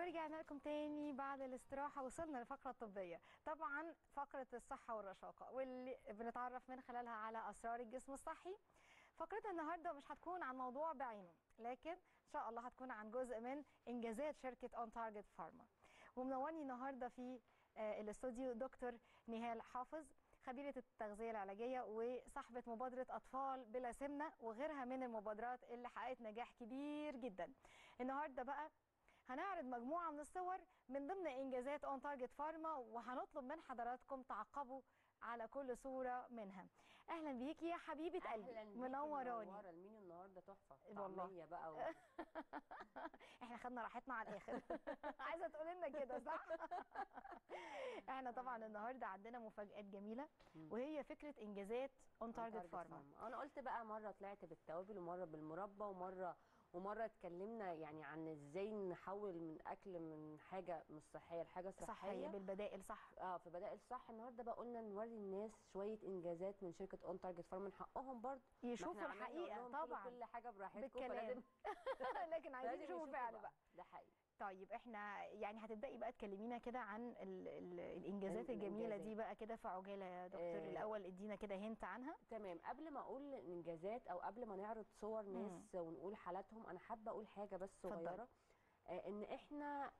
ورجعنا لكم تاني بعد الاستراحه. وصلنا للفقره الطبيه، طبعا فقره الصحه والرشاقه واللي بنتعرف من خلالها على اسرار الجسم الصحي. فقرتنا النهارده مش هتكون عن موضوع بعينه، لكن ان شاء الله هتكون عن جزء من انجازات شركه اون تارجت فارما. ومنورني النهارده في الاستوديو دكتور نهال حافظ، خبيرة التغذية العلاجية وصاحبة مبادرة أطفال بلا سمنة وغيرها من المبادرات اللي حققت نجاح كبير جدا. النهاردة بقى هنعرض مجموعة من الصور من ضمن إنجازات أون تارجت فارما، وهنطلب من حضراتكم تعقبوا على كل صورة منها. أهلا بيكي يا حبيبة قلبي، منوراني. منورة المين النهاردة، تحفة طعمية بقى احنا خدنا راحتنا على الآخر عايزة تقول لنا كده صح؟ احنا طبعا النهاردة عندنا مفاجآت جميلة، وهي فكرة إنجازات أون تارجت فارما. أنا قلت بقى مرة طلعت بالتوابل، ومرة بالمربى، ومرة اتكلمنا يعني عن ازاي نحول من اكل من حاجه مش صحيه لحاجه صحيه بالبدائل، صح؟ في بدائل، صح. النهارده بقى قلنا نوري الناس شويه انجازات من شركه اون تارجت فارما، من حقهم برضه يشوفوا الحقيقه طبعا، كل حاجه براحتكم لازم لكن عايزين نشوف فعلا بقى ده حقيقي. طيب احنا يعني هتبدأي بقى تكلمينا كده عن الانجازات الجميله دي بقى كده في عجاله يا دكتور. الاول ادينا كده هنت عنها. تمام. قبل ما اقول انجازات او قبل ما نعرض صور ناس ونقول حالاتهم، انا حابه اقول حاجه بس صغيره، ان احنا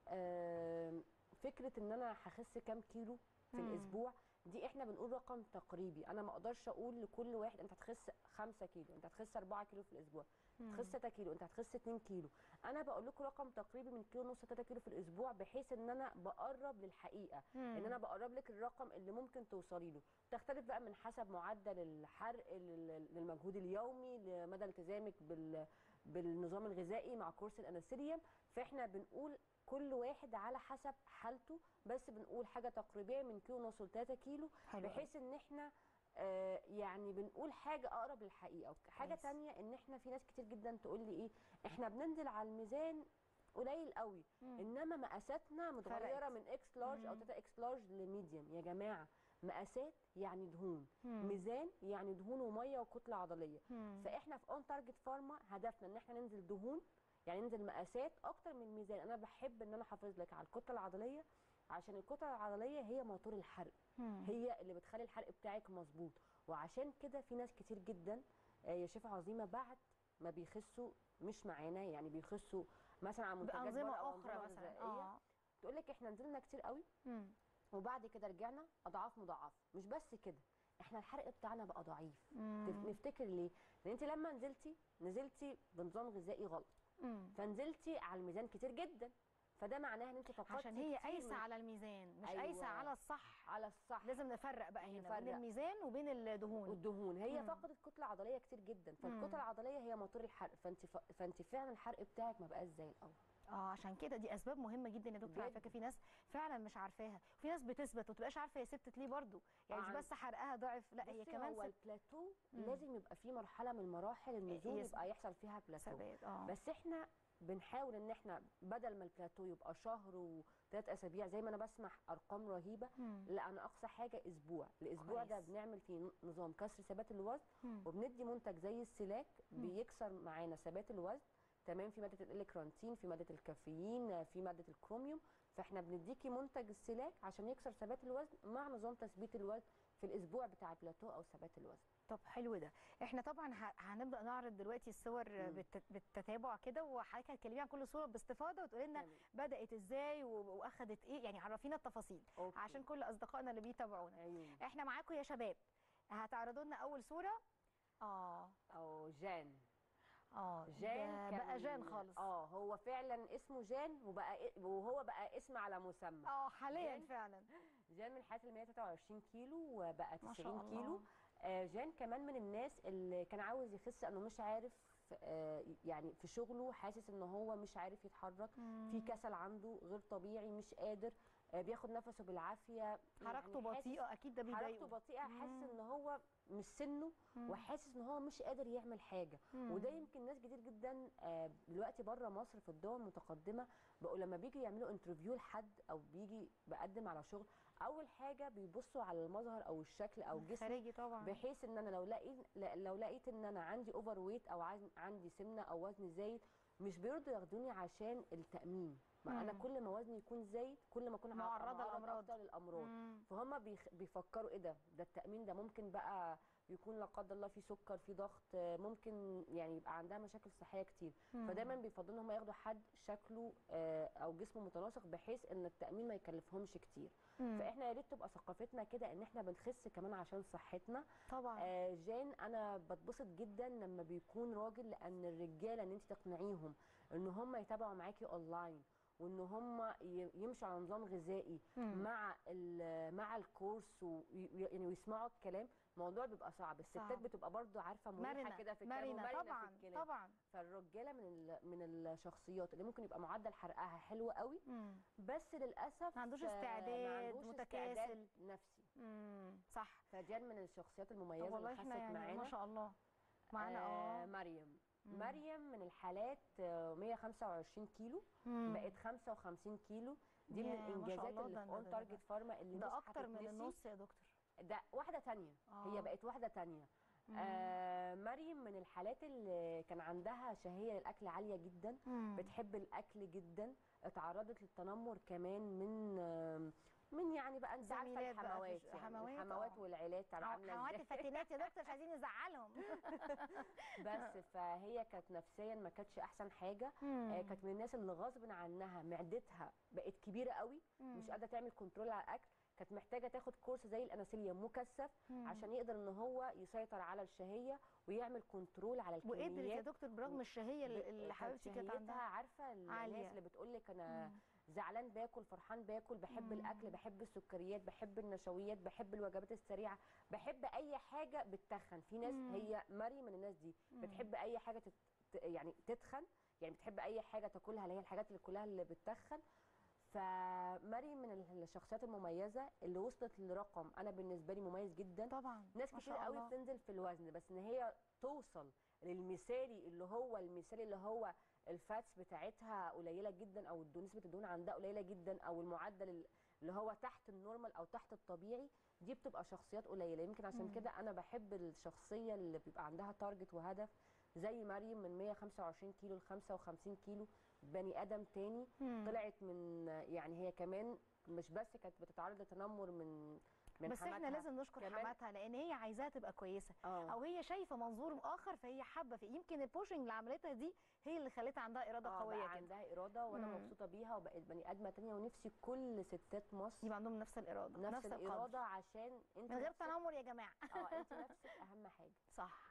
فكره ان انا هخس كام كيلو في الاسبوع دي احنا بنقول رقم تقريبي. انا ما اقدرش اقول لكل واحد انت هتخس 5 كيلو، انت هتخس 4 كيلو في الاسبوع، هتخس 6 كيلو، انت هتخس 2 كيلو. انا بقول لكم رقم تقريبي من كيلو ونص 3 كيلو في الاسبوع، بحيث ان انا بقرب للحقيقه، ان انا بقرب لك الرقم اللي ممكن توصلي له. تختلف بقى من حسب معدل الحرق، للمجهود اليومي، لمدى التزامك بالنظام الغذائي مع كورس الأنسيليوم. فاحنا بنقول كل واحد على حسب حالته، بس بنقول حاجه تقريبيه من كيلو ونص ل 3 كيلو، بحيث ان احنا يعني بنقول حاجه اقرب للحقيقه. حاجه ثانيه ان احنا في ناس كتير جدا تقول لي ايه، احنا بننزل على الميزان قليل قوي، انما مقاساتنا متغيره من اكس لارج او 3 اكس لارج لميديوم. يا جماعه مقاسات يعني دهون، ميزان يعني دهون وميه وكتله عضليه. فاحنا في اون تارجت فارما هدفنا ان احنا ننزل دهون، يعني ننزل مقاسات اكتر من ميزان. انا بحب ان انا احافظ لك على الكتله العضليه، عشان الكتله العضليه هي موتور الحرق، هي اللي بتخلي الحرق بتاعك مظبوط. وعشان كده في ناس كتير جدا يا شيف عظيمه بعد ما بيخسوا مش معانا، يعني بيخسوا مثلا على منتجات بره اخرى مثلا، تقول لك احنا نزلنا كتير قوي وبعد كده رجعنا اضعاف مضاعفه. مش بس كده، احنا الحرق بتاعنا بقى ضعيف. نفتكر ليه؟ لان انت لما نزلتي بنظام غذائي غلط، فنزلتي على الميزان كتير جدا، فده معناه ان انت فقدتي، عشان هي قايسه على الميزان مش قايسه على الصح. على الصح لازم نفرق بقى هنا بين الميزان وبين الدهون. والدهون هي فقدت كتله عضليه كتير جدا، فالكتله العضليه هي موتور الحرق، فانت فعلا الحرق بتاعك ما بقاش زي الاول. عشان كده دي اسباب مهمه جدا يا دكتور. على فكره في ناس فعلا مش عارفاها، وفي ناس بتثبت ومتبقاش عارفه هي ثبتت ليه برضو، يعني مش بس حرقها ضعف، لا هي كمان هو البلاتو لازم يبقى في مرحله من مراحل النزول يبقى يحصل فيها بلاتو. بس احنا بنحاول ان احنا بدل ما البلاتو يبقى شهر وثلاث اسابيع زي ما انا بسمع ارقام رهيبه، لا انا اقصى حاجه اسبوع. الاسبوع ده بنعمل فيه نظام كسر ثبات الوزن، وبندي منتج زي السلاك بيكسر معانا ثبات الوزن. تمام. في ماده الإلكرنتين، في ماده الكافيين، في ماده الكروميوم. فاحنا بنديكي منتج السلاك عشان يكسر ثبات الوزن مع نظام تثبيت الوزن في الاسبوع بتاع بلاتو او ثبات الوزن. طب حلو ده. احنا طبعا هنبدا نعرض دلوقتي الصور بالتتابع كده، وحضرتك هتكلمي عن كل صوره باستفاضه وتقولي لنا بدات ازاي واخدت ايه، يعني عرفينا التفاصيل عشان كل اصدقائنا اللي بيتابعونا. احنا معاكم يا شباب، هتعرضوا لنا اول صوره. جان. جان بقى جان خالص. هو فعلا اسمه جان، وهو بقى اسم على مسمى. حاليا فعلا جان من حياة ال 123 كيلو وبقى 90 كيلو. جان كمان من الناس اللي كان عاوز يخس، انه مش عارف، يعني في شغله حاسس ان هو مش عارف يتحرك، في كسل عنده غير طبيعي، مش قادر، بياخد نفسه بالعافيه، حركته بطيئه. اكيد ده بيضايقه، حركته بطيئه، حاسس ان هو مش سنه، وحاسس ان هو مش قادر يعمل حاجه. وده يمكن ناس كتير جدا دلوقتي بره مصر في الدول المتقدمه بقوا لما بيجي يعملوا انترفيو لحد او بيجي بقدم على شغل، اول حاجه بيبصوا على المظهر او الشكل او الجسم الخارجي طبعا، بحيث ان انا لو لقيت ان انا عندي اوفر ويت او عندي سمنه او وزن زايد، مش بيرضوا ياخدوني عشان التامين. ما انا كل ما وزني يكون زايد كل ما اكون معرضه لامراض فهم بيفكروا ايه ده التامين ده ممكن بقى يكون لا قدر الله في سكر في ضغط ممكن يعني يبقى عندها مشاكل صحيه كتير فدايما بيفضلوا ان هم ياخدوا حد شكله او جسمه متناسق بحيث ان التامين ما يكلفهمش كتير فاحنا يا ريت تبقى ثقافتنا كده ان احنا بنخس كمان عشان صحتنا طبعا جان انا بتبسط جدا لما بيكون راجل لان الرجاله ان انت تقنعيهم ان هم يتابعوا معاكي اونلاين وان هم يمشوا على نظام غذائي مع الكورس يعني ويسمعوا الكلام الموضوع بيبقى صعب الستات بتبقى برضو عارفه مريحه كده في الكلام مرنه طبعا في الكلام طبعا فالرجاله من الشخصيات اللي ممكن يبقى معدل حرقها حلو قوي بس للاسف ما عندوش استعداد متكاسل نفسي صح فجان من الشخصيات المميزه اللي حصلت يعني معانا ما شاء الله معانا مريم من الحالات 125 كيلو بقت 55 كيلو دي من الانجازات اللي في اون تارجت فارما اللي ده اكتر من النص يا دكتور ده واحده ثانيه هي بقت واحده ثانيه مريم من الحالات اللي كان عندها شهيه للاكل عاليه جدا بتحب الاكل جدا اتعرضت للتنمر كمان من يعني بقى انت عارفه الحموات الحموات والعيلات عامله حموات الفاتنات يا دكتور مش عايزين نزعلهم بس فهي كانت نفسيا ما كانتش احسن حاجه كانت من الناس اللي غصب عنها معدتها بقت كبيره قوي مش قادره تعمل كنترول على الاكل كانت محتاجه تاخد كورس زي الأنسيليوم مكثف عشان يقدر ان هو يسيطر على الشهيه ويعمل كنترول على الكميات وقدرت يا دكتور برغم الشهيه اللي حبيبتي كانت عندها عارفه الناس اللي بتقول لك انا زعلان باكل فرحان باكل بحب الاكل بحب السكريات بحب النشويات بحب الوجبات السريعه بحب اي حاجه بتتخن في ناس هي مريم من الناس دي بتحب اي حاجه يعني تتخن يعني بتحب اي حاجه تاكلها اللي هي الحاجات اللي كلها اللي بتتخن فمريم من الشخصيات المميزه اللي وصلت لرقم انا بالنسبه لي مميز جدا طبعا ناس كتير قوي بتنزل في الوزن بس ان هي توصل للمثالي اللي هو الفاتس بتاعتها قليله جدا او نسبه الدهون عندها قليله جدا او المعدل اللي هو تحت النورمال او تحت الطبيعي دي بتبقى شخصيات قليله يمكن عشان كده انا بحب الشخصيه اللي بيبقى عندها تارجت وهدف زي مريم من 125 كيلو ل 55 كيلو بني ادم تاني طلعت من يعني هي كمان مش بس كانت بتتعرض لتنمر من بس حماتها. احنا لازم نشكر حماتها لان هي عايزاها تبقى كويسه او هي شايفه منظور اخر فهي حابه يمكن البوشنج اللي عملتها دي هي اللي خلتها عندها اراده قويه كده عندها اراده وانا مبسوطه بيها وبقت بني ادمه ثانيه ونفسي كل ستات مصر يبقى عندهم نفس الاراده نفس الاراده عشان انت من غير تنمر يا جماعه انت نفسك اهم حاجه صح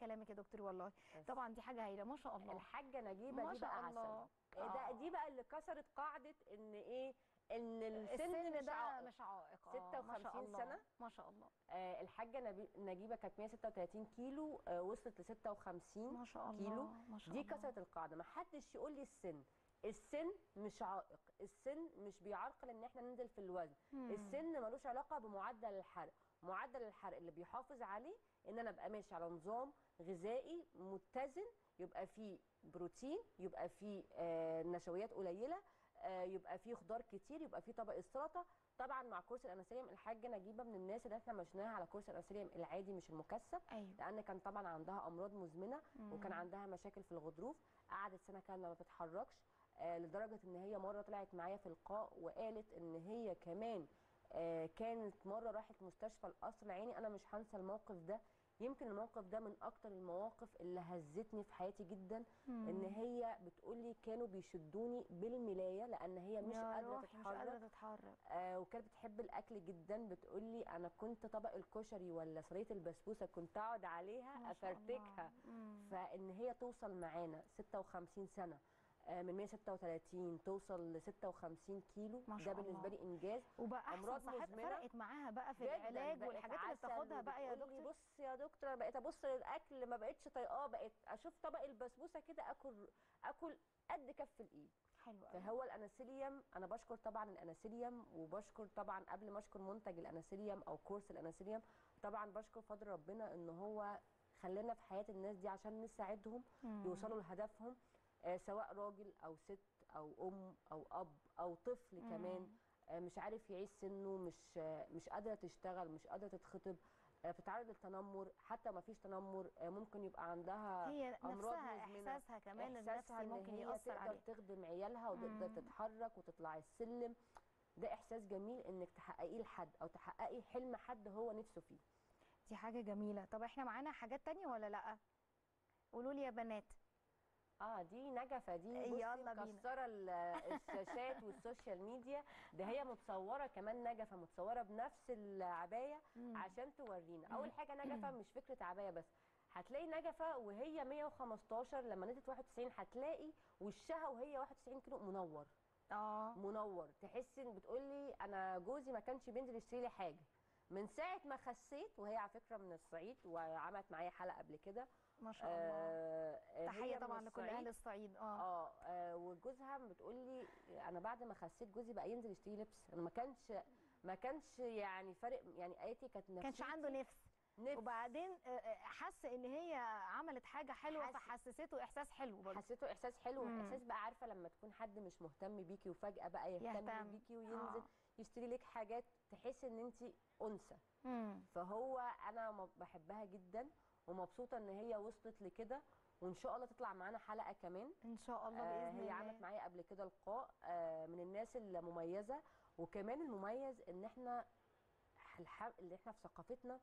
كلامك يا دكتور والله طبعا دي حاجه هايله ما شاء الله الحاجه نجيبه دي بقى عسل دي بقى اللي كسرت قاعده ان ايه ان السن ده مش عائق 56 سنه ما شاء الله الحاجه نجيبه كانت 136 كيلو وصلت ل 56 ما شاء الله كيلو ما شاء الله دي كسرت القاعده ما حدش يقول لي السن مش عائق السن مش بيعرقل ان احنا ننزل في الوزن السن ملوش علاقه بمعدل الحرق اللي بيحافظ عليه ان انا ابقى ماشي على نظام غذائي متزن يبقى فيه بروتين يبقى فيه نشويات قليله يبقى فيه خضار كتير يبقى فيه طبق السلطه طبعا مع كورس الأنسيليوم الحاجه نجيبه من الناس اللي احنا مشيناها على كورس الأنسيليوم العادي مش المكثف لان كان طبعا عندها امراض مزمنه وكان عندها مشاكل في الغضروف قعدت سنه كامله ما بتتحركش لدرجه ان هي مره طلعت معايا في لقاء وقالت ان هي كمان كانت مره راحت مستشفى القصر العيني انا مش هنسى الموقف ده يمكن الموقف ده من اكتر المواقف اللي هزتني في حياتي جدا ان هي بتقولي كانوا بيشدوني بالملايه لان هي مش قادره تتحرك وكانت بتحب الاكل جدا بتقولي انا كنت طبق الكشري ولا صينيه البسبوسه كنت اقعد عليها افرتكها فان هي توصل معانا 56 سنه من 136 توصل ل 56 كيلو ده بالنسبه لي انجاز وبقى احسن صحتها فرقت معاها بقى في العلاج والحاجات اللي بتاخدها بقى يا دكتور بص يا دكتور انا بقيت ابص للاكل ما بقتش طايقاه بقيت اشوف طبق البسبوسه كده اكل قد كف الايد حلو قوي فهو الأنسيليوم انا بشكر طبعا الأنسيليوم وبشكر طبعا قبل ما اشكر منتج الأنسيليوم او كورس الأنسيليوم طبعا بشكر فضل ربنا ان هو خلانا في حياه الناس دي عشان نساعدهم يوصلوا لهدفهم سواء راجل او ست او ام او اب او طفل كمان مش عارف يعيش سنه مش قادره تشتغل مش قادره تتخطب بتتعرض للتنمر، حتى ما فيش تنمر ممكن يبقى عندها هي امراض نفسها مزمنة. احساسها كمان النفسي ممكن ياثر عليها، تقدر تخدم عيالها وتقدر تتحرك وتطلع السلم. ده احساس جميل انك تحققيه لحد او تحققي حلم حد هو نفسه فيه، دي حاجه جميله. طب احنا معانا حاجات تانية ولا لا؟ قولوا لي يا بنات. دي نجفه، دي مكسره الشاشات والسوشيال ميديا، ده هي متصوره كمان، نجفه متصوره بنفس العبايه عشان تورينا. اول حاجه نجفه مش فكره عبايه بس، هتلاقي نجفه وهي 115 لما نزلت 91 هتلاقي وشها وهي 91 كيلو منور، منور، تحسي ان بتقولي انا جوزي ما كانش بينزل يشتري لي حاجه من ساعه ما خسيت، وهي على فكره من الصعيد وعملت معايا حلقه قبل كده ما شاء الله. تحيه طبعا لكل اهل الصعيد. وجوزها بتقولي انا بعد ما خسيت جوزي بقى ينزل يشتري لبس، انا ما كانش يعني فارق، يعني ايتي كانت نفسيتي كانش عنده نفس. وبعدين حس ان هي عملت حاجه حلوه فحسسته احساس حلو برضه. حسيته احساس حلو، احساس بقى عارفه لما تكون حد مش مهتم بيكي وفجاه بقى يهتم بيكي وينزل يشتري لك حاجات تحس ان انت انثى. فهو انا بحبها جدا ومبسوطه ان هي وصلت لكده، وان شاء الله تطلع معانا حلقه كمان ان شاء الله باذن الله. هي عملت معايا قبل كده لقاء، من الناس المميزه. وكمان المميز ان احنا اللي احنا في ثقافتنا،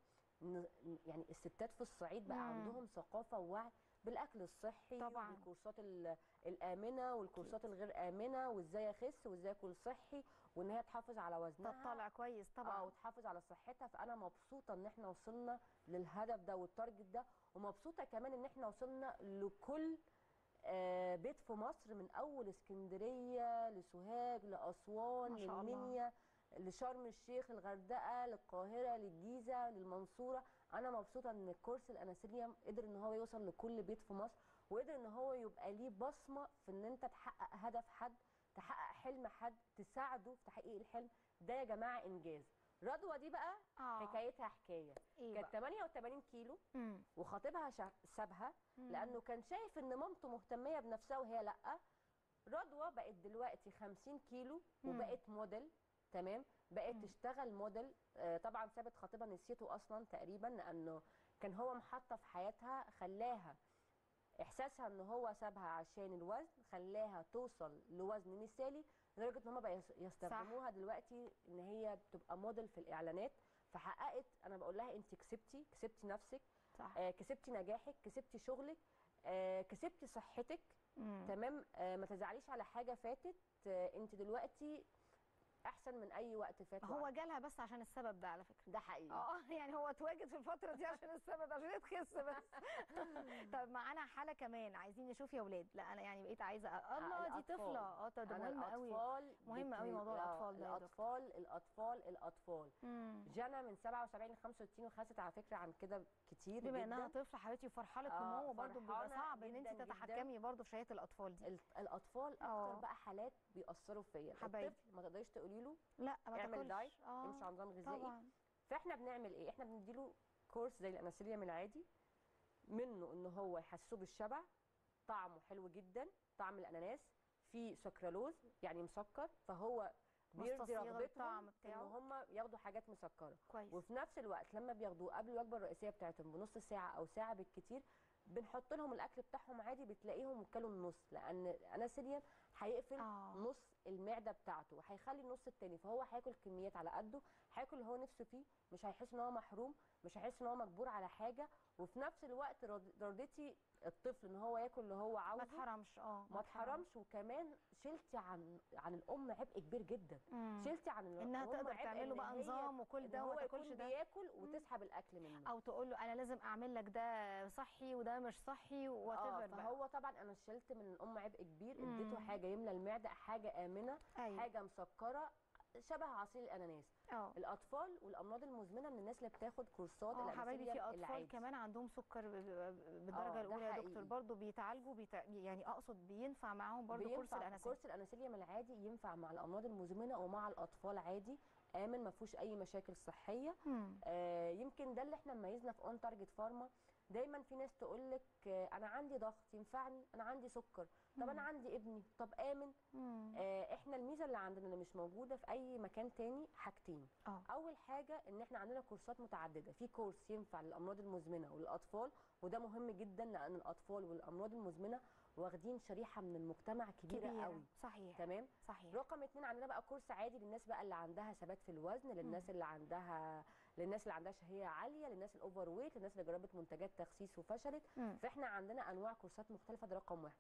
يعني الستات في الصعيد بقى عندهم ثقافه ووعي بالاكل الصحي طبعا، والكورسات الامنه والكورسات الغير امنه، وازاي اخس وازاي اكل صحي، وان هي تحافظ على وزنها تطلع كويس طبعا وتحافظ على صحتها. فانا مبسوطه ان احنا وصلنا للهدف ده والتارجت ده، ومبسوطه كمان ان احنا وصلنا لكل بيت في مصر، من اول اسكندريه لسوهاج لاسوان للمنيا لشرم الشيخ، الغردقه، للقاهره، للجيزه، للمنصوره. انا مبسوطه ان الكورس الأنسيليوم قدر ان هو يوصل لكل بيت في مصر، وقدر ان هو يبقى ليه بصمه في ان انت تحقق هدف حد، تحقق حلم حد، تساعده في تحقيق الحلم ده. يا جماعه انجاز. رضوى دي بقى حكايتها حكايه، كانت 88 كيلو وخطيبها سابها لانه كان شايف ان مامته مهتميه بنفسها وهي لا. رضوى بقت دلوقتي 50 كيلو وبقت موديل، تمام، بقت تشتغل موديل. طبعا سابت خطيبها، نسيته اصلا تقريبا لانه كان هو محطه في حياتها، خلاها احساسها ان هو سابها عشان الوزن، خلاها توصل لوزن مثالي لدرجه ان هم بقى يستخدموها دلوقتي ان هي بتبقى موديل في الاعلانات. فحققت، انا بقول لها انت كسبتي نفسك، كسبتي نجاحك، كسبتي شغلك، كسبتي صحتك، تمام. ما تزعليش على حاجه فاتت، انت دلوقتي احسن من اي وقت فات. هو جالها بس عشان السبب ده على فكره، ده حقيقي. يعني هو اتواجد في الفتره دي عشان السبب، عشان تخس بس. طب معانا حاله كمان عايزين نشوف يا اولاد. لا انا يعني بقيت عايزه الله، دي طفله. ده مهم قوي، مهم قوي موضوع الاطفال ده. الاطفال جنى من 77 ل 65 وخست على فكره عن كده كتير جدا، بما انها طفله حبيبتي وفرحانه نمو، برده بيبقى صعب ان انت تتحكمي برده في شهيه الاطفال دي. الاطفال اكتر بقى حالات بيأثروا فيا. الطفل ما تقدريش تقولي له لا ما تعمل دايت، امشي على نظام غذائي طبعا. فاحنا بنعمل ايه؟ احنا بنديله كورس زي الأنسيليوم العادي، منه ان هو يحسسه بالشبع، طعمه حلو جدا، طعم الاناناس فيه سكرالوز يعني مسكر، فهو بيرضي رغبتهم ان هم ياخدوا حاجات مسكره كويس. وفي نفس الوقت لما بياخدوه قبل الوجبه الرئيسيه بتاعتهم بنص ساعه او ساعه بالكتير، بنحط لهم الاكل بتاعهم عادي، بتلاقيهم وكلوا النص، لان الأنسيليوم هيقفل نص المعده بتاعته وهيخلي النص التاني، فهو هياكل كميات على قده، هياكل اللي هو نفسه فيه، مش هيحس ان هو محروم، مش هيحس ان هو مجبور على حاجه. وفي نفس الوقت رضيتي الطفل ان هو ياكل اللي هو عاوزه، ما اتحرمش. ما اتحرمش، وكمان شلتي عن الام عبء كبير جدا. شلتي عن الام انها تقدر تعمله بقى نظام وكل ده، وما تاكلش ده، بياكل وتسحب الاكل منه، او تقول له انا لازم اعمل لك ده صحي وده مش صحي وتبر بقى. فهو طبعا انا شلت من الام عبء كبير، اديته حاجه يملى المعده، حاجه امنه، حاجه مسكره شبه عصير الاناناس. الاطفال والامراض المزمنه من الناس اللي بتاخد كورسات الانسيليوم حبايبي. في اطفال كمان عندهم سكر بالدرجه الاولى يا دكتور، برضه بيتعالجوا يعني اقصد بينفع معاهم برضه كورس الانسيليوم؟ كورس الانسيليوم العادي ينفع مع الامراض المزمنه ومع الاطفال عادي، امن ما فيهوش اي مشاكل صحيه. يمكن ده اللي احنا مميزنا في اون تارجت فارما، دايما في ناس تقول لك انا عندي ضغط ينفعني، انا عندي سكر، طب انا عندي ابني، طب امن. احنا الميزه اللي عندنا اللي مش موجوده في اي مكان تاني حاجتين. اول حاجه ان احنا عندنا كورسات متعدده، في كورس ينفع للامراض المزمنه وللاطفال، وده مهم جدا لان الاطفال والامراض المزمنه واخدين شريحه من المجتمع كبيره قوي. صحيح، تمام، صحيح. رقم 2 عندنا بقى كورس عادي للناس بقى اللي عندها ثبات في الوزن، للناس اللي عندها شهيه عاليه، للناس الاوفر ويت، للناس اللي جربت منتجات تخسيس وفشلت. فاحنا عندنا انواع كورسات مختلفه، ده رقم 1.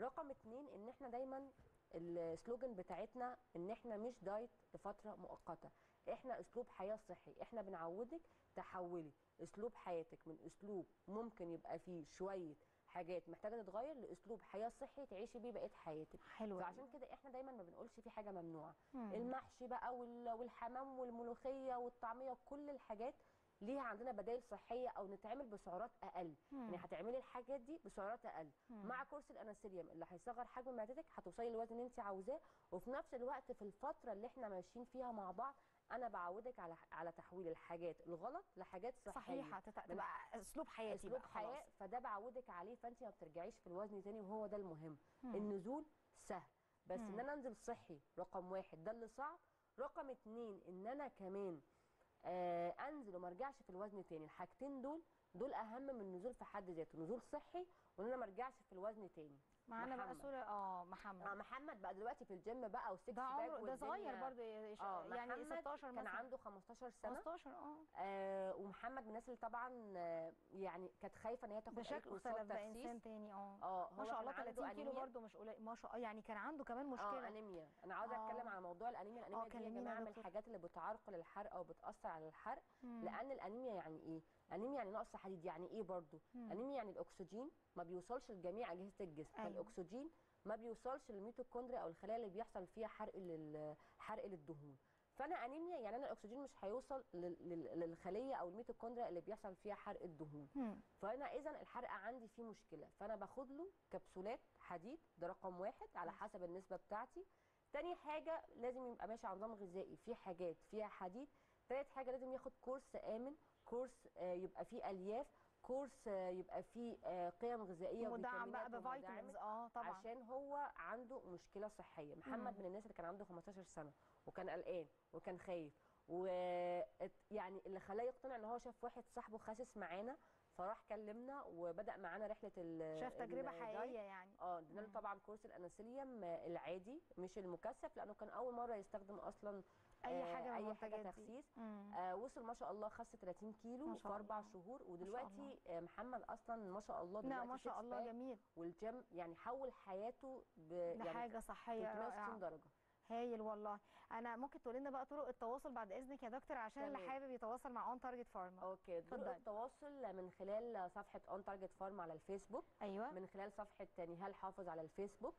رقم 2 ان احنا دايما السلوجن بتاعتنا ان احنا مش دايت لفتره مؤقته، احنا اسلوب حياه صحي. احنا بنعودك تحولي اسلوب حياتك من اسلوب ممكن يبقى فيه شويه حاجات محتاجه تتغير لاسلوب حياه صحي تعيشي بيه بقيه حياتك. حلو. فعشان كده احنا دايما ما بنقولش في حاجه ممنوعه. المحشي بقى والحمام والملوخيه والطعميه، كل الحاجات ليها عندنا بدائل صحيه او نتعمل بسعرات اقل. يعني هتعملي الحاجات دي بسعرات اقل مع كورس الانسيليوم اللي هيصغر حجم معدتك، هتوصلي للوزن اللي انت عاوزاه، وفي نفس الوقت في الفتره اللي احنا ماشيين فيها مع بعض انا بعودك على تحويل الحاجات الغلط لحاجات صحيحه تبقى اسلوب حياتي، اسلوب حياه. فده بعودك عليه، فانت ما بترجعيش في الوزن تاني، وهو ده المهم. النزول سهل، بس ان انا انزل صحي رقم 1 ده اللي صعب. رقم 2 ان انا كمان انزل وما ارجعش في الوزن تاني. الحاجتين دول اهم من النزول في حد ذاته، نزول صحي وان انا ما ارجعش في الوزن تاني. معانا بقى صوره محمد بقى دلوقتي في الجيم بقى، و6 باك، وده صغير برضه يعني 16 مثلا، كان عنده 15 سنه 15. ومحمد من الناس اللي طبعا يعني كانت خايفه ان هي تاخد اي كورسات تخسيس، بشكل انسان تاني. ما شاء الله 30 كيلو برضه مش قليل، ما شاء الله. يعني كان عنده كمان مشكله انيميا. انا عاوزه اتكلم على موضوع الانيميا. الانيميا دي يا جماعه من الحاجات اللي بتعرقل الحرق او بتاثر على الحرق. لان الانيميا يعني ايه؟ انيميا يعني نقص حديد. يعني ايه برضه؟ انيميا يعني الاكسجين ما بيوصلش لجميع اجهزه الجسم. فالاكسجين ما بيوصلش للميتوكوندرا او الخلايا اللي بيحصل فيها حرق للدهون. فانا انيميا يعني انا الاكسجين مش هيوصل للخليه او الميتوكوندرا اللي بيحصل فيها حرق الدهون. فانا اذا الحرق عندي فيه مشكله، فانا باخد له كبسولات حديد، ده رقم 1 على حسب النسبه بتاعتي. تاني حاجه لازم يبقى ماشي على نظام غذائي فيه حاجات فيها حديد. تالت حاجه لازم ياخد كورس امن، كورس يبقى فيه الياف، كورس يبقى فيه قيم غذائيه ومدعم بقى بفيتامينز. طبعا عشان هو عنده مشكله صحيه. محمد من الناس اللي كان عنده 15 سنه وكان قلقان وكان خايف، ويعني اللي خلاه يقتنع ان هو شاف واحد صاحبه خاسس معانا، فراح كلمنا وبدا معانا رحله شاف تجربه حقيقيه يعني. ادينا له طبعا كورس الانسيليوم العادي مش المكثف، لانه كان اول مره يستخدم اصلا اي حاجه تخسيس. وصل ما شاء الله خس 30 كيلو في 4 شهور، ودلوقتي محمد اصلا ما شاء الله دلوقتي ما شاء الله جميل. والجيم يعني حول حياته لحاجه صحيه 360 درجه. هايل والله. انا ممكن تقول لنا بقى طرق التواصل بعد اذنك يا دكتور، عشان اللي حابب يتواصل مع اون تارجت فارما؟ اوكي، طرق التواصل من خلال صفحه اون تارجت فارما على الفيسبوك. ايوه. من خلال صفحه نهال حافظ على الفيسبوك.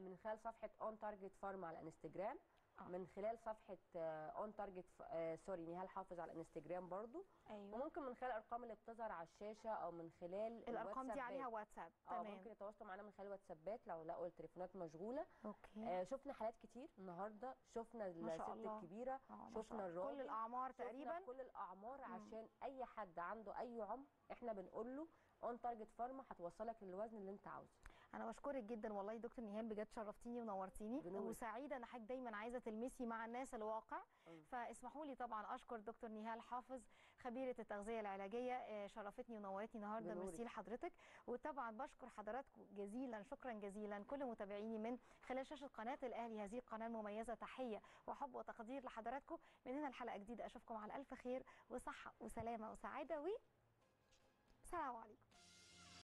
من خلال صفحه اون تارجت فارما على الانستجرام. من خلال صفحه اون تارجت سوري نهال حافظ على الانستجرام برضو. أيوة. وممكن من خلال الارقام اللي بتظهر على الشاشه او من خلال الارقام دي عليها واتساب. تمام. ممكن يتواصلوا معانا من خلال واتسابات لو لقوا التليفونات مشغوله. اوكي. شفنا حالات كتير النهارده، شفنا الست الكبيره، شفنا الراجل، كل الاعمار تقريبا، كل الاعمار. عشان اي حد عنده اي عمر احنا بنقول له اون تارجت فارما هتوصلك للوزن اللي انت عاوزه. انا بشكرك جدا والله يا دكتور نهال، بجد شرفتيني ونورتيني، وسعيده ان حضرتك دايما عايزه تلمسي مع الناس الواقع. فاسمحوا لي طبعا اشكر دكتور نهال حافظ خبيره التغذيه العلاجيه، شرفتني ونورتني النهارده. ميرسي لحضرتك. وطبعا بشكر حضراتكم جزيلا، شكرا جزيلا كل متابعيني من خلال شاشه قناه الاهلي، هذه القناه المميزه. تحيه وحب وتقدير لحضراتكم. من هنا الحلقه جديده، اشوفكم على الف خير وصحه وسلامه وسعاده، و السلام عليكم.